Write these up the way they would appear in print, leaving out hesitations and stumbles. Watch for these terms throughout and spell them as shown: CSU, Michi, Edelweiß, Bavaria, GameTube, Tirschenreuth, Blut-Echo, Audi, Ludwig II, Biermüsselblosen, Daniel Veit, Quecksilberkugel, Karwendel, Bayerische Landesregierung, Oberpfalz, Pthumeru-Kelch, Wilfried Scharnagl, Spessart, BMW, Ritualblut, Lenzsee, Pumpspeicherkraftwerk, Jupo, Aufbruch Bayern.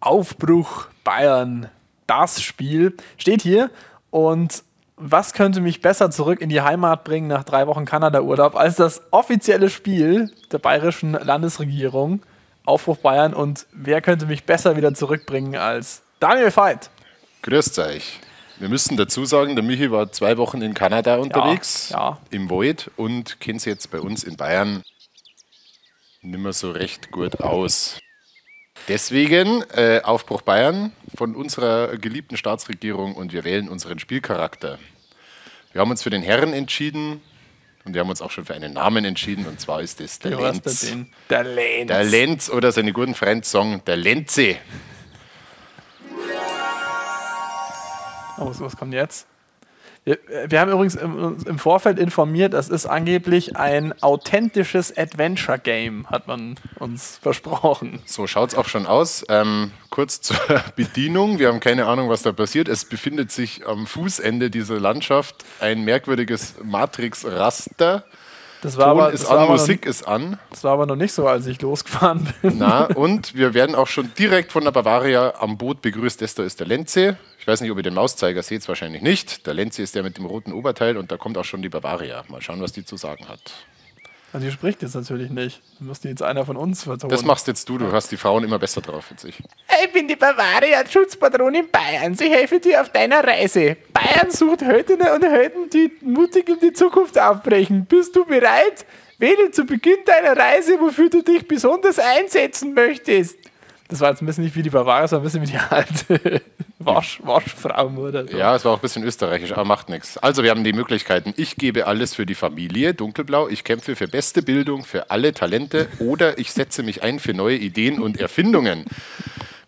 Aufbruch Bayern, das Spiel, steht hier. Und was könnte mich besser zurück in die Heimat bringen nach 3 Wochen Kanada-Urlaub als das offizielle Spiel der Bayerischen Landesregierung, Aufbruch Bayern? Und wer könnte mich besser wieder zurückbringen als Daniel Veit? Grüßt euch. Wir müssen dazu sagen, der Michi war 2 Wochen in Kanada unterwegs, im Wald, und kennt es jetzt bei uns in Bayern nicht mehr so recht gut aus. Deswegen Aufbruch Bayern von unserer geliebten Staatsregierung, und wir wählen unseren Spielcharakter. Wir haben uns für den Herren entschieden und wir haben uns auch schon für einen Namen entschieden, und zwar ist es der Lenz. Der Lenz. Der Lenz oder seine guten Freunde sagen, der Lenzsee. Oh, was kommt jetzt? Wir haben übrigens im Vorfeld informiert, das ist angeblich ein authentisches Adventure-Game, hat man uns versprochen. So schaut es auch schon aus. Kurz zur Bedienung. Wir haben keine Ahnung, was da passiert. Es befindet sich am Fußende dieser Landschaft ein merkwürdiges Matrix-Raster. Ton ist an, Musik ist an. Das war aber noch nicht so, als ich losgefahren bin. Na, und wir werden auch schon direkt von der Bavaria am Boot begrüßt. Das da ist der Lenzsee. Ich weiß nicht, ob ihr den Mauszeiger seht, wahrscheinlich nicht. Der Lenzsee ist der mit dem roten Oberteil, und da kommt auch schon die Bavaria. Mal schauen, was die zu sagen hat. Also die spricht jetzt natürlich nicht. Da muss die jetzt einer von uns vertonen. Das machst jetzt du. Du hast die Frauen immer besser drauf als ich. Ich bin die Bavaria, Schutzpatronin Bayern. Sie helfen dir auf deiner Reise. Bayern sucht Heldinnen und Helden, die mutig in die Zukunft aufbrechen. Bist du bereit? Wähle zu Beginn deiner Reise, wofür du dich besonders einsetzen möchtest. Das war jetzt ein bisschen nicht wie die Bavaria, sondern ein bisschen wie die alte Waschfrau, oder? So. Ja, es war auch ein bisschen österreichisch, aber macht nichts. Also wir haben die Möglichkeiten. Ich gebe alles für die Familie, dunkelblau. Ich kämpfe für beste Bildung, für alle Talente, oder ich setze mich ein für neue Ideen und Erfindungen.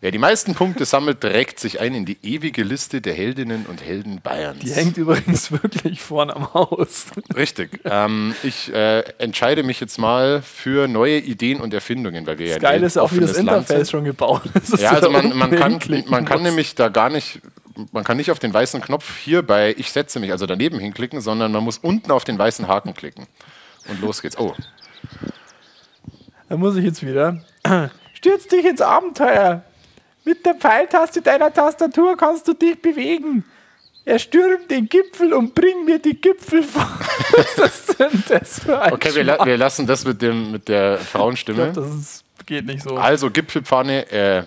Wer die meisten Punkte sammelt, trägt sich ein in die ewige Liste der Heldinnen und Helden Bayerns. Die hängt übrigens wirklich vorne am Haus. Richtig. Ich entscheide mich jetzt mal für neue Ideen und Erfindungen, weil wir das ja geil ist auch, wie das Interface schon gebaut ist. Ja, also man kann nämlich da gar nicht, man kann nicht auf den weißen Knopf hier bei Ich setze mich, also daneben hinklicken, sondern man muss unten auf den weißen Haken klicken. Und los geht's. Oh. Da muss ich jetzt wieder. Stürz dich ins Abenteuer! Mit der Pfeiltaste deiner Tastatur kannst du dich bewegen. Erstürm den Gipfel und bring mir die Gipfelfahrt. Was ist denn das für ein Okay, wir lassen das mit der Frauenstimme. Ich glaub, das geht nicht so. Also Gipfelfahne,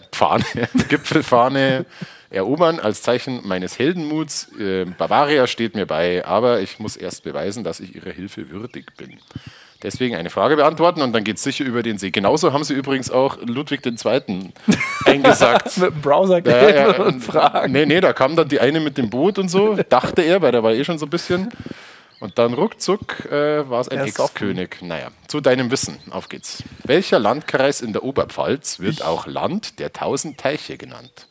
Gipfelfahne erobern als Zeichen meines Heldenmuts. Bavaria steht mir bei, aber ich muss erst beweisen, dass ich ihrer Hilfe würdig bin. Deswegen eine Frage beantworten, und dann geht es sicher über den See. Genauso haben sie übrigens auch Ludwig II. eingesagt. Mit dem Browser gehen und fragen. Nee, da kam dann die eine mit dem Boot und so, dachte er, weil der war schon so ein bisschen. Und dann ruckzuck war es ein Ex-König. Naja, zu deinem Wissen, auf geht's. Welcher Landkreis in der Oberpfalz wird auch Land der 1000 Teiche genannt?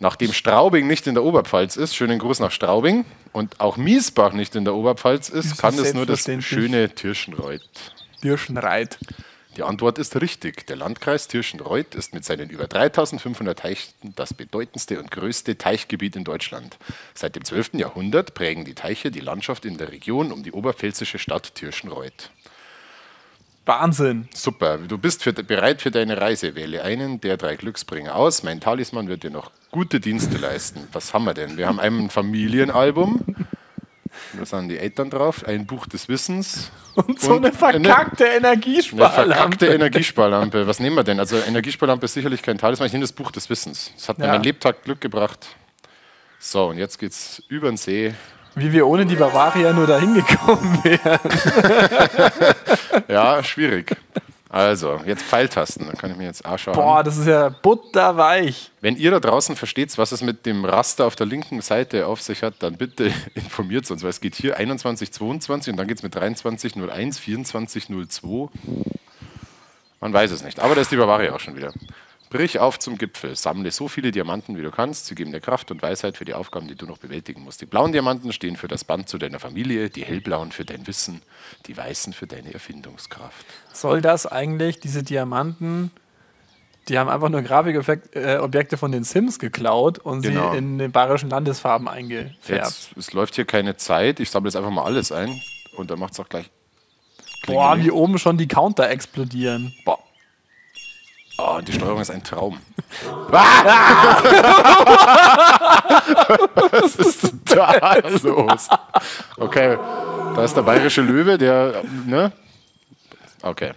Nachdem Straubing nicht in der Oberpfalz ist, schönen Gruß nach Straubing, und auch Miesbach nicht in der Oberpfalz ist, kann es nur das schöne Tirschenreuth. Tirschenreuth. Die Antwort ist richtig. Der Landkreis Tirschenreuth ist mit seinen über 3500 Teichen das bedeutendste und größte Teichgebiet in Deutschland. Seit dem 12. Jahrhundert prägen die Teiche die Landschaft in der Region um die oberpfälzische Stadt Tirschenreuth. Wahnsinn. Super. Du bist bereit für deine Reise. Wähle einen der 3 Glücksbringer aus. Mein Talisman wird dir noch gute Dienste leisten. Was haben wir denn? Wir haben ein Familienalbum. Da sind die Eltern drauf. Ein Buch des Wissens. Und so eine verkackte Energiesparlampe. Eine verkackte Energiesparlampe. Was nehmen wir denn? Also Energiesparlampe ist sicherlich kein Talisman. Ich nehme das Buch des Wissens. Das hat mir mein Lebtag Glück gebracht. So, und jetzt geht's über den See. Wie wir ohne die Bavaria nur dahin gekommen wären. Ja, schwierig. Also, jetzt Pfeiltasten, dann kann ich mir jetzt anschauen. Boah, das ist ja butterweich. Wenn ihr da draußen versteht, was es mit dem Raster auf der linken Seite auf sich hat, dann bitte informiert uns, weil es geht hier 21, 22 und dann geht es mit 23, 01, 24, 02. Man weiß es nicht, aber da ist die Bavaria auch schon wieder. Brich auf zum Gipfel, sammle so viele Diamanten, wie du kannst, sie geben dir Kraft und Weisheit für die Aufgaben, die du noch bewältigen musst. Die blauen Diamanten stehen für das Band zu deiner Familie, die hellblauen für dein Wissen, die weißen für deine Erfindungskraft. Soll das eigentlich, diese Diamanten, die haben einfach nur Grafikobjekte von den Sims geklaut und sie in den bayerischen Landesfarben eingefärbt. Es läuft hier keine Zeit, ich sammle jetzt einfach mal alles ein und dann macht es auch gleich Klingel. Boah, wie oben schon die Counter explodieren. Boah. Oh, die Steuerung ist ein Traum. Was ist da los? Okay, da ist der bayerische Löwe, der, ne? Okay.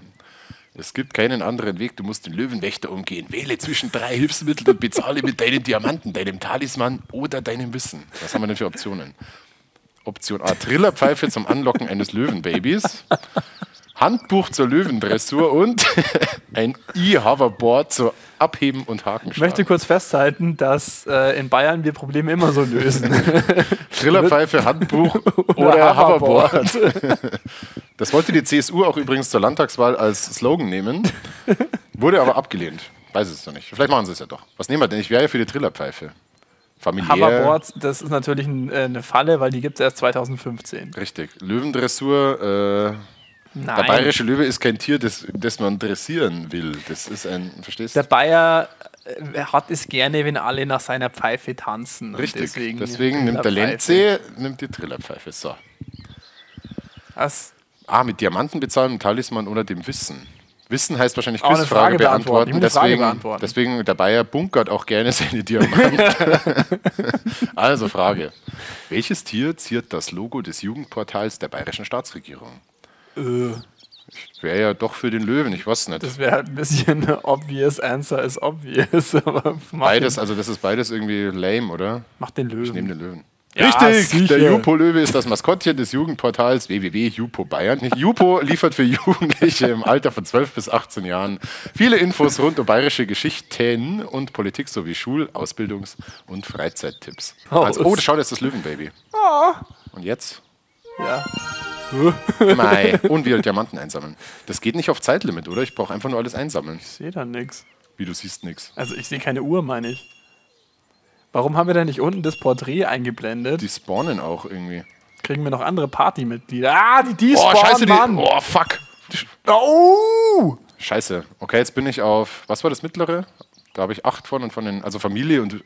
Es gibt keinen anderen Weg, du musst den Löwenwächter umgehen. Wähle zwischen 3 Hilfsmitteln und bezahle mit deinen Diamanten, deinem Talisman oder deinem Wissen. Was haben wir denn für Optionen? Option A, Trillerpfeife zum Anlocken eines Löwenbabys, Handbuch zur Löwendressur und ein E-Hoverboard zur Abheben und Hakenschlag. Ich möchte kurz festhalten, dass in Bayern wir Probleme immer so lösen. Trillerpfeife, Handbuch oder Hoverboard. Das wollte die CSU auch übrigens zur Landtagswahl als Slogan nehmen, wurde aber abgelehnt. Weiß es noch nicht. Vielleicht machen sie es ja doch. Was nehmen wir denn? Ich wäre ja für die Trillerpfeife. Familiär. Hoverboards, das ist natürlich eine Falle, weil die gibt es erst 2015. Richtig. Löwendressur... Nein. Der bayerische Löwe ist kein Tier, das man dressieren will. Das ist ein, verstehst du? Der Bayer hat es gerne, wenn alle nach seiner Pfeife tanzen. Richtig, deswegen nimmt der Lenzsee, nimmt die Trillerpfeife. So. Was? Ah, mit Diamanten bezahlen, mit Talisman oder dem Wissen. Wissen heißt wahrscheinlich Quizfrage beantworten. Deswegen der Bayer bunkert auch gerne seine Diamanten. Also Frage. Welches Tier ziert das Logo des Jugendportals der Bayerischen Staatsregierung? Ich wäre ja doch für den Löwen, ich weiß nicht. Das wäre halt ein bisschen obvious, answer is obvious. Aber beides, also das ist beides irgendwie lame, oder? Mach den Löwen. Ich nehme den Löwen. Ja, richtig, sicher. Der Jupo-Löwe ist das Maskottchen des Jugendportals www.jupo Bayern. Jupo liefert für Jugendliche im Alter von 12 bis 18 Jahren viele Infos rund um bayerische Geschichten und Politik sowie Schul-, Ausbildungs- und Freizeittipps. Oh, schau, das ist das Löwenbaby. Oh. Und jetzt? Ja. Mei, und wieder Diamanten einsammeln. Das geht nicht auf Zeitlimit, oder? Ich brauche einfach nur alles einsammeln. Ich sehe da nichts. Wie, du siehst nichts? Also ich sehe keine Uhr, meine ich. Warum haben wir da nicht unten das Porträt eingeblendet? Die spawnen auch irgendwie. Kriegen wir noch andere Partymitglieder? Ah, die spawnen, oh, scheiße, Mann. Oh, fuck. Oh. Scheiße. Okay, jetzt bin ich auf... Was war das mittlere? Da habe ich 8 von und von den... Also Familie und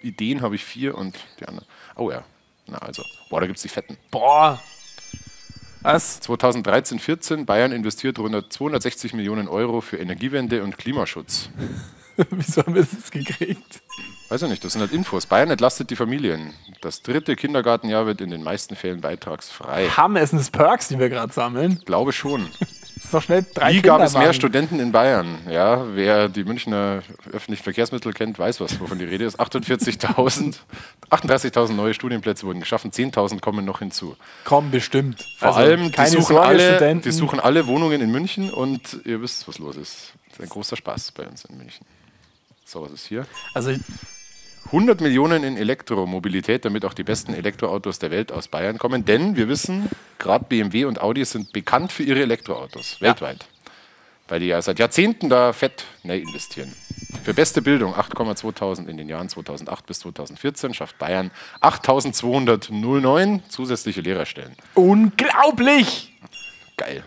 Ideen habe ich 4 und die anderen... Oh ja. Na also. Boah, da gibt es die Fetten. Boah. Was? 2013, 14, Bayern investiert rund 260 Millionen Euro für Energiewende und Klimaschutz. Wieso haben wir das gekriegt? Weiß ich nicht, das sind halt Infos. Bayern entlastet die Familien. Das 3. Kindergartenjahr wird in den meisten Fällen beitragsfrei. Haben es das Perks, die wir gerade sammeln? Ich glaube schon. Das ist doch schnell 3 Kinder. Wie gab es mehr Studenten in Bayern? Ja, wer die Münchner öffentlichen Verkehrsmittel kennt, weiß, wovon die Rede ist. 38.000 neue Studienplätze wurden geschaffen, 10.000 kommen noch hinzu. Kommen bestimmt. Vor allem, die suchen alle Wohnungen in München und ihr wisst, was los ist. Das ist ein großer Spaß bei uns in München. So, was ist hier? Also 100 Millionen in Elektromobilität, damit auch die besten Elektroautos der Welt aus Bayern kommen. Denn wir wissen, gerade BMW und Audi sind bekannt für ihre Elektroautos, weltweit. Weil die ja seit Jahrzehnten da fett investieren. Für beste Bildung 8.200 in den Jahren 2008 bis 2014 schafft Bayern 8.209 zusätzliche Lehrerstellen. Unglaublich! Geil.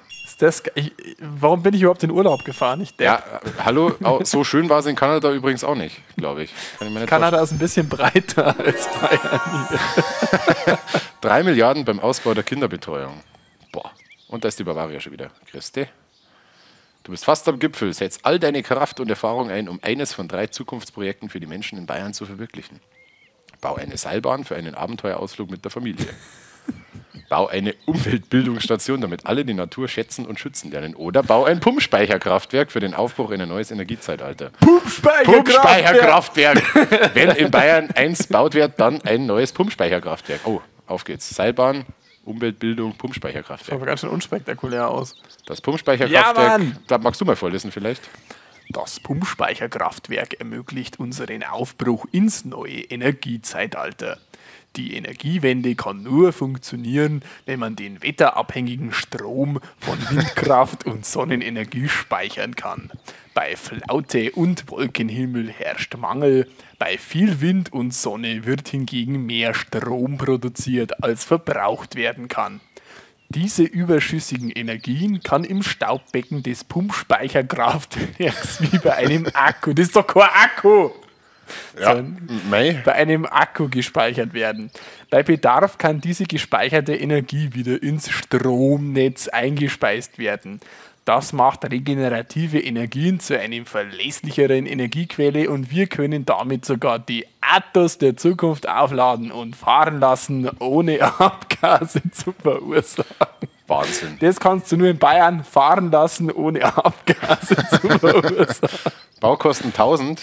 Warum bin ich überhaupt in Urlaub gefahren? Ich denk. Ja, hallo, so schön war es in Kanada übrigens auch nicht, glaube ich. Kanada ist ein bisschen breiter als Bayern. 3 Milliarden beim Ausbau der Kinderbetreuung. Boah, und da ist die Bavaria schon wieder. Christi. Du bist fast am Gipfel. Setz all deine Kraft und Erfahrung ein, um eines von 3 Zukunftsprojekten für die Menschen in Bayern zu verwirklichen. Bau eine Seilbahn für einen Abenteuerausflug mit der Familie. Bau eine Umweltbildungsstation, damit alle die Natur schätzen und schützen lernen. Oder bau ein Pumpspeicherkraftwerk für den Aufbruch in ein neues Energiezeitalter. Pumpspeicherkraftwerk! Wenn in Bayern eins gebaut wird, dann ein neues Pumpspeicherkraftwerk. Oh, auf geht's. Seilbahn, Umweltbildung, Pumpspeicherkraftwerk. Das sah ganz schön unspektakulär aus. Das Pumpspeicherkraftwerk, ja, da magst du mal vorlesen vielleicht. Das Pumpspeicherkraftwerk ermöglicht unseren Aufbruch ins neue Energiezeitalter. Die Energiewende kann nur funktionieren, wenn man den wetterabhängigen Strom von Windkraft und Sonnenenergie speichern kann. Bei Flaute und Wolkenhimmel herrscht Mangel, bei viel Wind und Sonne wird hingegen mehr Strom produziert, als verbraucht werden kann. Diese überschüssigen Energien kann im Staubbecken des Pumpspeicherkraftwerks wie bei einem Akku, das ist doch kein Akku! Ja, bei einem Akku gespeichert werden. Bei Bedarf kann diese gespeicherte Energie wieder ins Stromnetz eingespeist werden. Das macht regenerative Energien zu einem verlässlicheren Energiequelle und wir können damit sogar die Autos der Zukunft aufladen und fahren lassen, ohne Abgase zu verursachen. Wahnsinn. Das kannst du nur in Bayern fahren lassen, ohne Abgase zu verursachen. Baukosten 1000.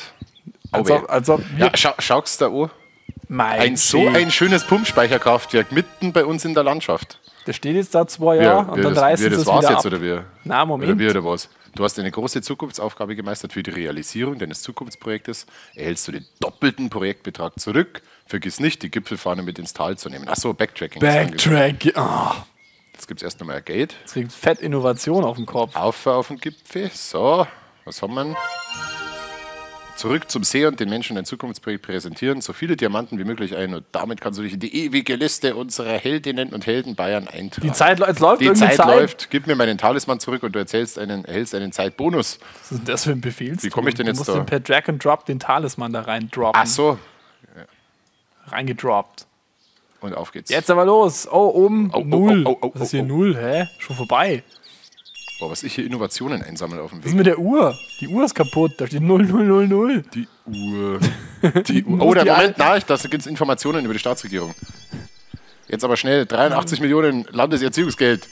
Also, ja, schaust du da an? So ein schönes Pumpspeicherkraftwerk mitten bei uns in der Landschaft. Das steht jetzt da 2 Jahre und dann reißen sie es wieder ab. Jetzt, oder wie? Nein, Moment. Oder was? Du hast eine große Zukunftsaufgabe gemeistert. Für die Realisierung deines Zukunftsprojektes erhältst du den doppelten Projektbetrag zurück. Vergiss nicht, die Gipfelfahne mit ins Tal zu nehmen. Achso, Backtracking. Backtracking. Jetzt gibt es erst nochmal ein Gate. Jetzt kriegt fett Innovation auf den Kopf. Auf den Gipfel. So, was haben wir denn? Zurück zum See und den Menschen ein Zukunftsprojekt präsentieren, so viele Diamanten wie möglich ein und damit kannst du dich in die ewige Liste unserer Heldinnen und Helden Bayern eintragen. Die Zeit läuft. Gib mir meinen Talisman zurück und du erhältst einen Zeitbonus. Was ist denn das für ein Befehlstum? Wie komme ich denn jetzt da? Du musst per Drag and Drop den Talisman da rein droppen. Ach so. Ja. Reingedroppt. Und auf geht's. Jetzt aber los. Oh, oben. Null. Was ist hier Null? Hä? Schon vorbei. Was ich hier Innovationen einsammle auf dem Weg. Was ist mit der Uhr? Die Uhr ist kaputt. Da steht 0000. Die Uhr. Die Uhr. Oh, der Moment. Nein, da gibt es Informationen über die Staatsregierung. Jetzt aber schnell. 83 Millionen Landeserziehungsgeld.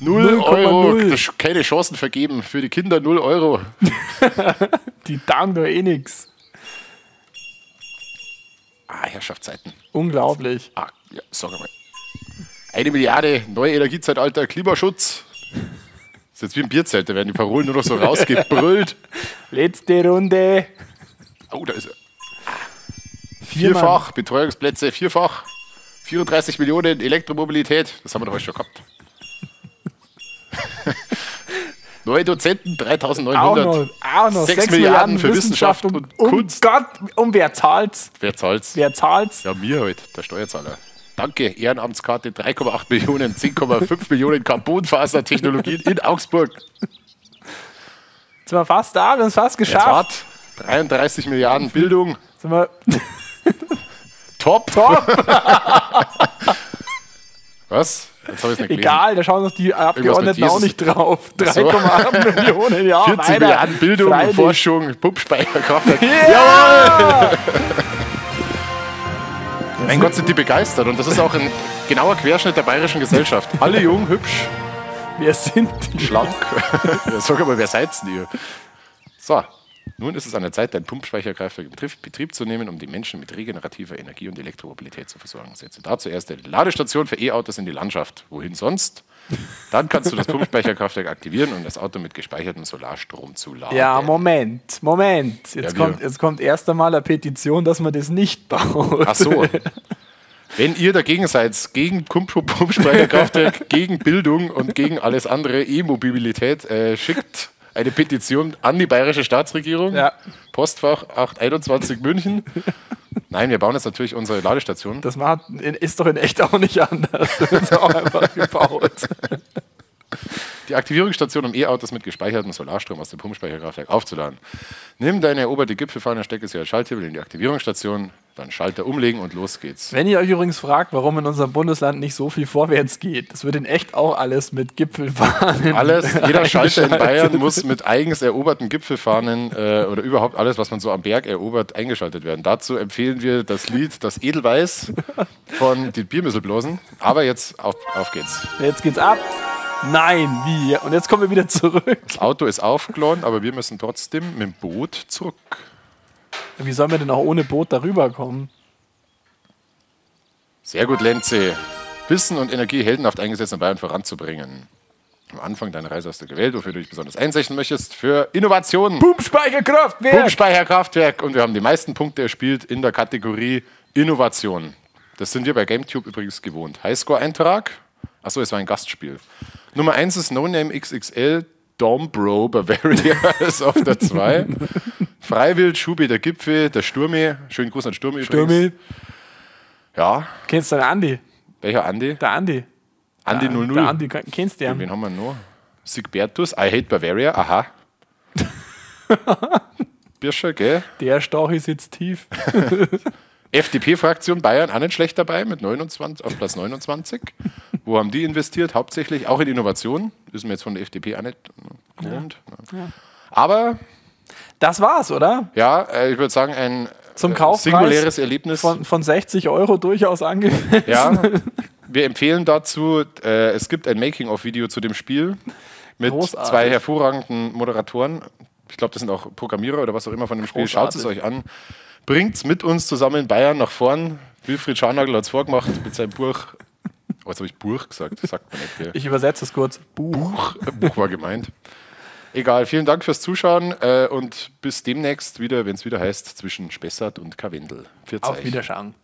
0 Euro. Keine Chancen vergeben. Für die Kinder 0 Euro. Die taugen doch eh nix. Ah, Herrschaftszeiten. Unglaublich. Ah, ja, sag mal. 1 Milliarde. Neue Energiezeitalter. Klimaschutz. Jetzt wie im Bierzelt, da werden die Parolen nur noch so rausgebrüllt. Letzte Runde. Oh, da ist er. Vierfach, Betreuungsplätze, 4-fach. 34 Millionen Elektromobilität. Das haben wir doch heute schon gehabt. Neue Dozenten, 3900. Auch noch 6 Milliarden für Wissenschaft und Kunst. Um Gott, wer zahlt's? Wer zahlt's? Ja, mir heute, der Steuerzahler. Danke, Ehrenamtskarte, 3,8 Millionen, 10,5 Millionen Carbonfasertechnologien in Augsburg. Jetzt sind wir fast da, wir haben es fast geschafft. 33 Milliarden Bildung. Sind wir Top. Was? Jetzt habe ich es nicht gelesen. Egal, da schauen uns die Abgeordneten auch nicht drauf. 3,8 Millionen, ja. 14 Milliarden Bildung, freilich. Forschung, Pumpspeicherkraftwerk. Yeah! Jawohl! Mein Gott, sind die begeistert und das ist auch ein genauer Querschnitt der bayerischen Gesellschaft. Alle jung, hübsch. Wer sind die? Schlank. Ja, sag mal, wer seid's denn ihr? So, nun ist es an der Zeit, dein Pumpspeicherkraftwerk in Betrieb zu nehmen, um die Menschen mit regenerativer Energie und Elektromobilität zu versorgen. Setze dazu erst eine Ladestation für E-Autos in die Landschaft. Wohin sonst? Dann kannst du das Pumpspeicherkraftwerk aktivieren und das Auto mit gespeichertem Solarstrom zu laden. Ja, Moment. Jetzt kommt erst einmal eine Petition, dass man das nicht baut. Ach so. Wenn ihr dagegen seid, gegen Pumpspeicherkraftwerk, gegen Bildung und gegen alles andere, E-Mobilität, schickt eine Petition an die Bayerische Staatsregierung, ja. Postfach 821 München. Nein, wir bauen jetzt natürlich unsere Ladestation. Das ist doch in echt auch nicht anders. Das ist auch einfach gebaut. Die Aktivierungsstation, um E-Autos mit gespeichertem Solarstrom aus dem Pumpspeicherkraftwerk aufzuladen. Nimm deine eroberte Gipfelfahne, stecke sie als Schalthebel in die Aktivierungsstation, dann Schalter umlegen und los geht's. Wenn ihr euch übrigens fragt, warum in unserem Bundesland nicht so viel vorwärts geht, das wird in echt auch alles mit Gipfelfahnen. Alles, jeder Schalter in Bayern muss mit eigens eroberten Gipfelfahnen oder überhaupt alles, was man so am Berg erobert, eingeschaltet werden. Dazu empfehlen wir das Lied Das Edelweiß von den Biermüsselblosen. Aber jetzt auf geht's. Jetzt geht's ab. Nein, wie? Und jetzt kommen wir wieder zurück. Das Auto ist aufgeladen, aber wir müssen trotzdem mit dem Boot zurück. Wie sollen wir denn auch ohne Boot darüber kommen? Sehr gut, Lenzsee. Wissen und Energie heldenhaft eingesetzt, um Bayern voranzubringen. Am Anfang deiner Reise hast du gewählt, wofür du dich besonders einsetzen möchtest. Für Innovationen. Pumpspeicherkraftwerk. Und wir haben die meisten Punkte erspielt in der Kategorie Innovation. Das sind wir bei GameTube übrigens gewohnt. Highscore-Eintrag. Achso, es war ein Gastspiel. Nummer 1 ist No Name XXL, Dombro Bavaria ist auf der 2. Freiwild, Schubi, der Gipfel, der Sturmi. Schönen Gruß an Sturmi übrigens. Sturmi. Ja. Kennst du den Andi? Welcher Andi? Der Andi. Andi 00. Der Andi, kennst du den? Wen haben wir noch? Sigbertus, I hate Bavaria, aha. Birscher, gell? Der Stauch ist jetzt tief. FDP-Fraktion Bayern auch nicht schlecht dabei mit 29, auf Platz 29. Wo haben die investiert? Hauptsächlich auch in Innovationen. Ist mir jetzt von der FDP auch nicht. gewohnt. Ja. Ja. Aber das war's, oder? Ja, ich würde sagen, ein zum Kaufpreis singuläres Erlebnis von 60 € durchaus angemessen. Ja, wir empfehlen dazu, es gibt ein Making-of-Video zu dem Spiel mit großartig. Zwei hervorragenden Moderatoren. Ich glaube, das sind auch Programmierer oder was auch immer von dem Spiel. Schaut es euch an. Bringt es mit uns zusammen in Bayern nach vorn. Wilfried Scharnagl hat es vorgemacht mit seinem Buch. Oh, jetzt habe ich Buch gesagt. Das sagt man nicht mehr. Ich übersetze es kurz. Buch. Buch war gemeint. Egal, vielen Dank fürs Zuschauen und bis demnächst wieder, wenn es wieder heißt, zwischen Spessart und Karwendel. Auf Wiederschauen.